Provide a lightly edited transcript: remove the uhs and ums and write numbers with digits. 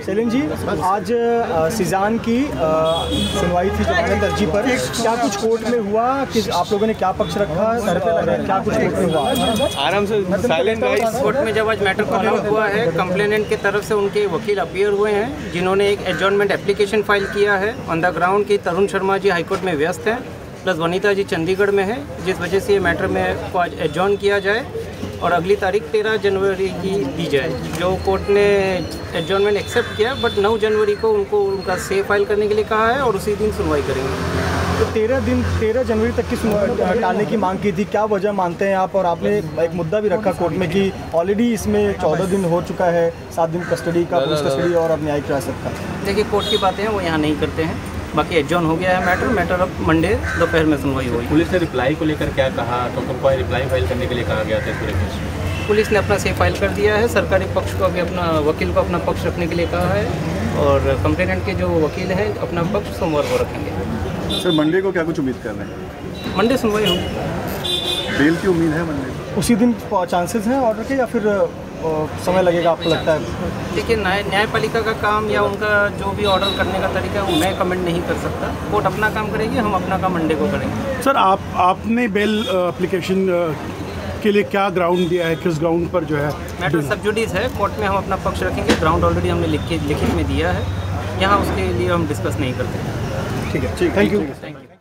सेलिम जी, आज सीज़ान की सुनवाई थी जमानत अर्जी पर, क्या कुछ कोर्ट में हुआ कि आप लोगों ने क्या पक्ष रखा, क्या कुछ कोर्ट में हुआ? आराम से साइलेंट वाइज कोर्ट में जब आज मैटर कन्वर्ट हुआ है, कंप्लेनेंट की तरफ से उनके वकील अपीयर हुए हैं जिन्होंने एक एडजॉर्नमेंट एप्लीकेशन फाइल किया है ऑन द ग्राउंड कि तरुण शर्मा जी हाईकोर्ट में व्यस्त हैं प्लस वनिता जी चंडीगढ़ में है, जिस वजह से ये मैटर में आज एडजॉर्न किया जाए और अगली तारीख 13 जनवरी की दी जाए। जो कोर्ट ने एडजॉर्नमेंट एक्सेप्ट किया बट 9 जनवरी को उनको उनका से फाइल करने के लिए कहा है और उसी दिन सुनवाई करेंगे। तो 13 जनवरी तक की सुनवाई टालने की मांग की थी, क्या वजह मानते हैं आप? और आपने एक मुद्दा भी रखा कोर्ट में कि ऑलरेडी इसमें 14 दिन हो चुका है, 7 दिन कस्टडी का, पुलिस कस्टडी और अब न्यायिक हिरासत का। देखिए, कोर्ट की बातें हैं वो यहाँ नहीं करते हैं, बाकी एडजॉर्न हो गया है मैटर अब मंडे दोपहर में सुनवाई होगी। पुलिस ने रिप्लाई को लेकर क्या कहा, तो तुमको रिप्लाई फाइल करने के लिए कहा गया था? पूरे केस में पुलिस ने अपना से फाइल कर दिया है, सरकारी पक्ष को भी अपना वकील को अपना पक्ष रखने के लिए कहा है और कंप्लेनेंट के जो वकील हैं अपना पक्ष सोमवार को रखेंगे। सर, मंडे को क्या कुछ उम्मीद कर रहे हैं? मंडे सुनवाई होगी, बेल की उम्मीद है मंडे। उसी दिन चांसेस हैं ऑर्डर के या फिर समय लगेगा आपको लगता है? देखिए, न्यायपालिका का काम या उनका जो भी ऑर्डर करने का तरीका है वो मैं कमेंट नहीं कर सकता। कोर्ट अपना काम करेगी, हम अपना काम मंडे को करेंगे। सर, आपने बेल एप्लीकेशन के लिए क्या ग्राउंड दिया है, किस ग्राउंड पर जो है मैटर सब जुडिस है? कोर्ट में हम अपना पक्ष रखेंगे, ग्राउंड ऑलरेडी हमने लिखित में दिया है, यहाँ उसके लिए हम डिस्कस नहीं करते। ठीक है, थैंक यू।